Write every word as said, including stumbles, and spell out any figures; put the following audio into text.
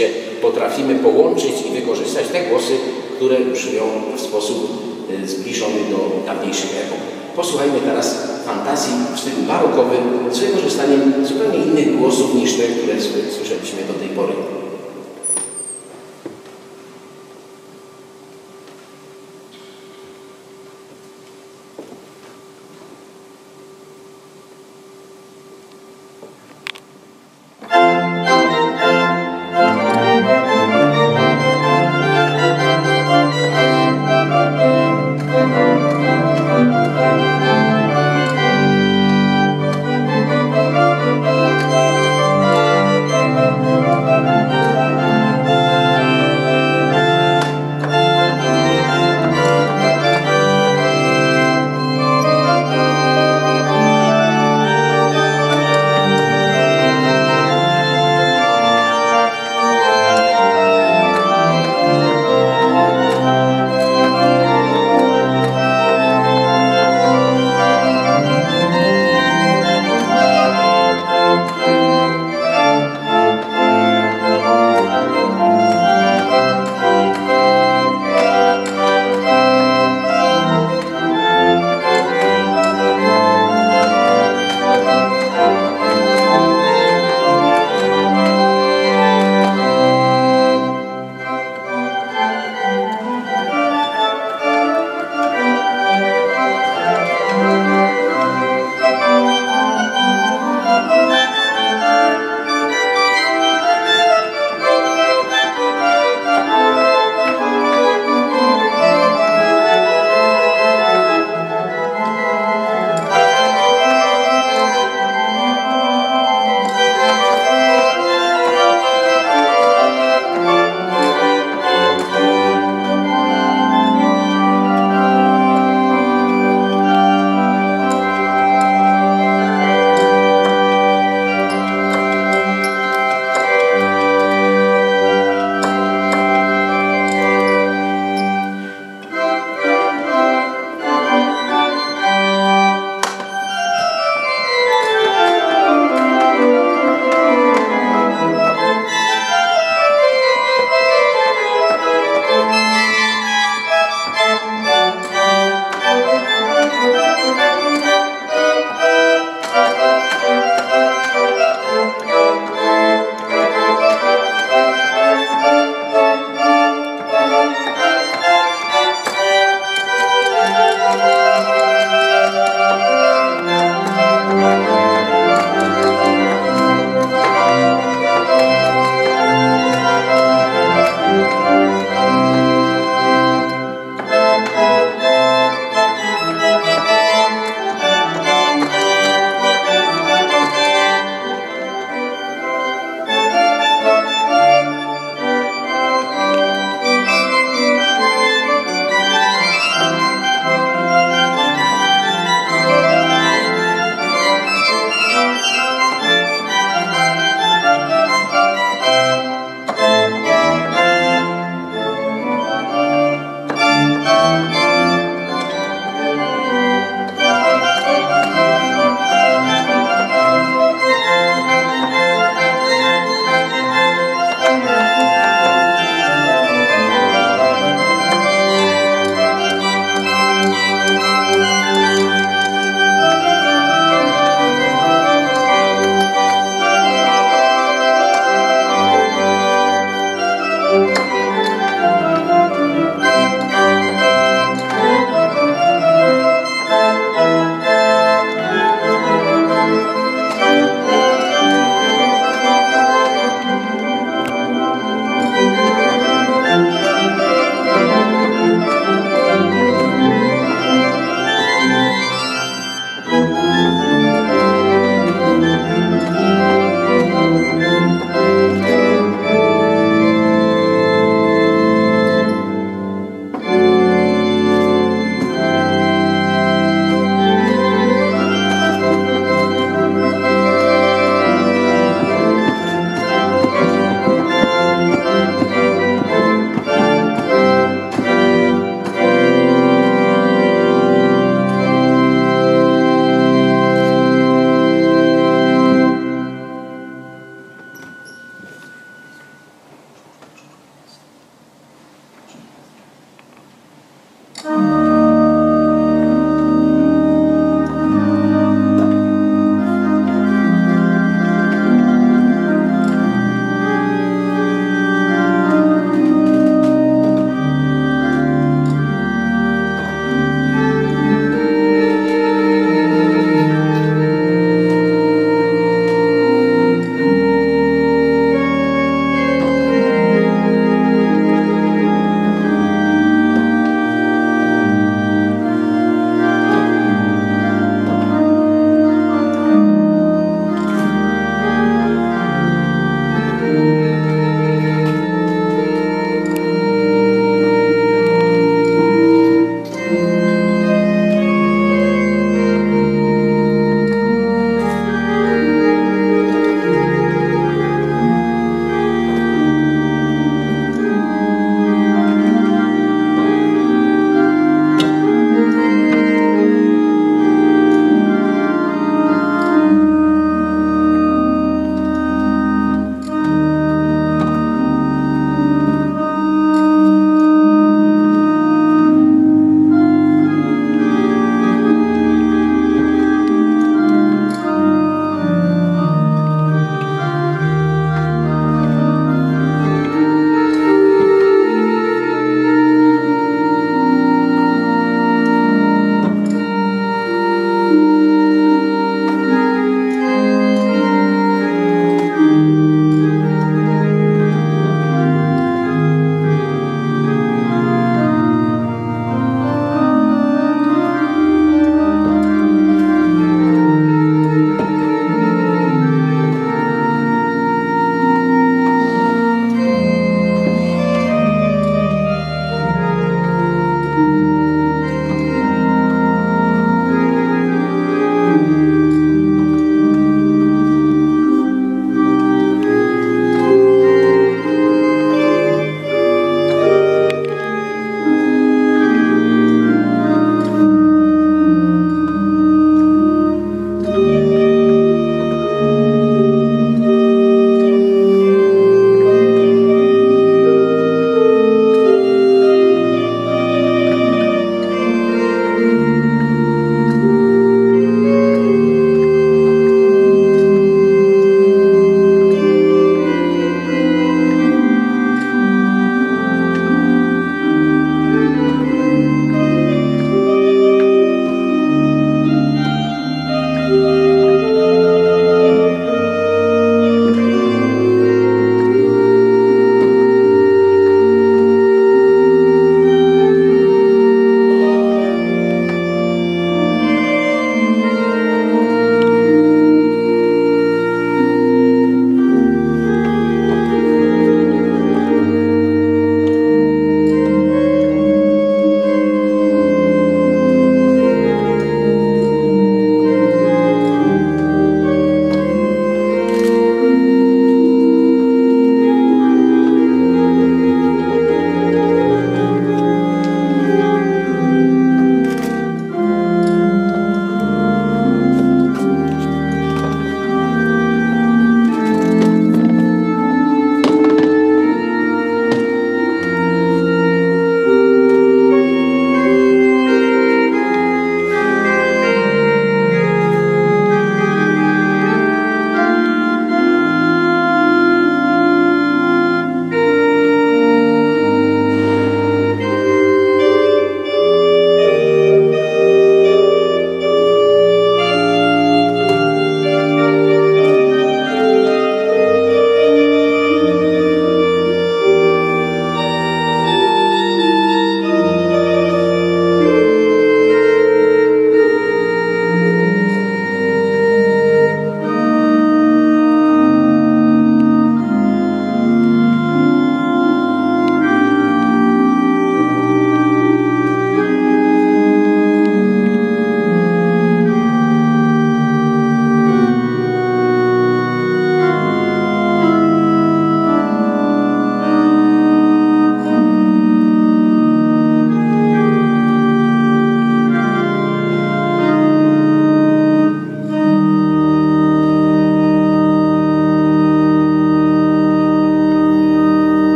rzeczywiście potrafimy połączyć i wykorzystać te głosy, które brzmią w sposób zbliżony do dawniejszych epok. Posłuchajmy teraz fantazji w stylu barokowym z wykorzystaniem zupełnie innych głosów niż te, które słyszeliśmy do tej pory.